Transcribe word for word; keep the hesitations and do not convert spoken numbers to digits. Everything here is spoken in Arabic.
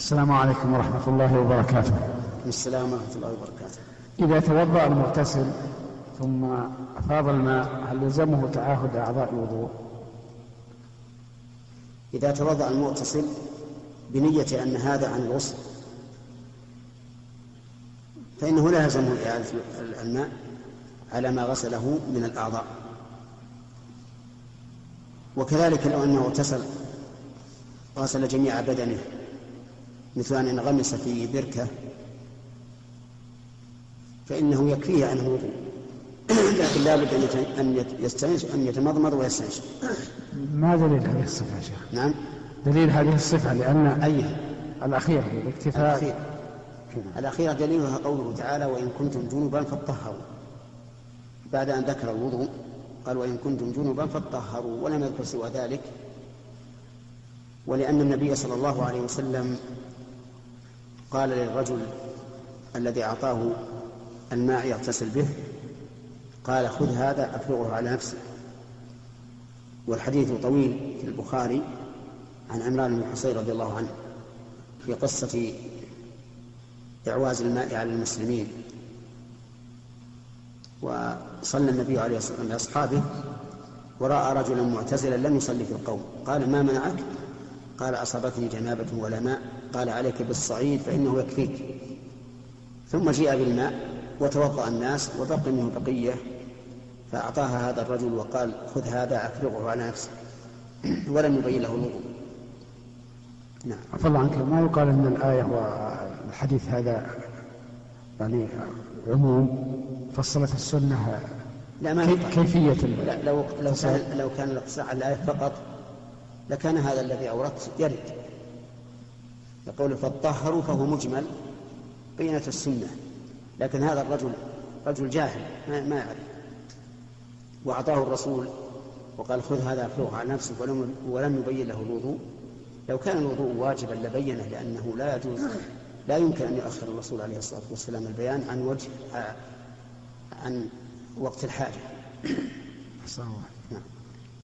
السلام عليكم ورحمة الله وبركاته. السلام ورحمة الله وبركاته. إذا توضأ المغتسل ثم أفاض الماء هل يلزمه تعاهد أعضاء الوضوء؟ إذا توضأ المغتسل بنية أن هذا عن الغسل فإنه لا يلزمه إعادة الماء على ما غسله من الأعضاء، وكذلك لو أنه اغتسل غسل جميع بدنه مثل أن انغمس في بركة فإنه يكفيه عنه وضوء، لكن لا بد أن يستنشق أن يتمضمض ويستنشق. ما دليل هذه الصفة يا شيخ؟ نعم، دليل هذه الصفة لأن أيه الأخير الاكتفاء الأخير. الأخير دليلها قوله تعالى وإن كنتم جنبا فاطهروا، بعد أن ذكر الوضوء قال وإن كنتم جنبا فاطهروا ولم يذكر سوى ذلك، ولأن النبي صلى الله عليه وسلم قال للرجل الذي أعطاه الماء يغتسل به قال خذ هذا أفرغه على نفسه. والحديث طويل في البخاري عن عمران بن حصين رضي الله عنه في قصة إعواز الماء على المسلمين، وصلى النبي عليه الصلاة والسلام لأصحابه ورأى رجلا معتزلا لم يصلي في القوم، قال ما منعك؟ قال أصابتني جنابة ولا ماء، قال عليك بالصعيد فإنه يكفيك. ثم جاء بالماء وتوضأ الناس وبقي منه بقية فأعطاها هذا الرجل وقال خذ هذا أفرغه على نفسه ولم يبين له الوضوء. نعم. عفى الله عنك، ما يقال أن الآية والحديث هذا يعني عموم فصلت السنة؟ لا، ما كيفية لا. لا. لو لو كان لو كان الاقتصار على الآية فقط لكان هذا الذي أوردت يرد. يقول فالطهر فهو مجمل بينة السنة، لكن هذا الرجل رجل جاهل ما يعرف، وأعطاه الرسول وقال خذ هذا أفرغه على نفسك ولم, ولم يبين له الوضوء. لو كان الوضوء واجبا لبينه، لأنه لا يجوز لا يمكن أن يؤخر الرسول عليه الصلاة والسلام البيان عن وجه عن وقت الحاجة.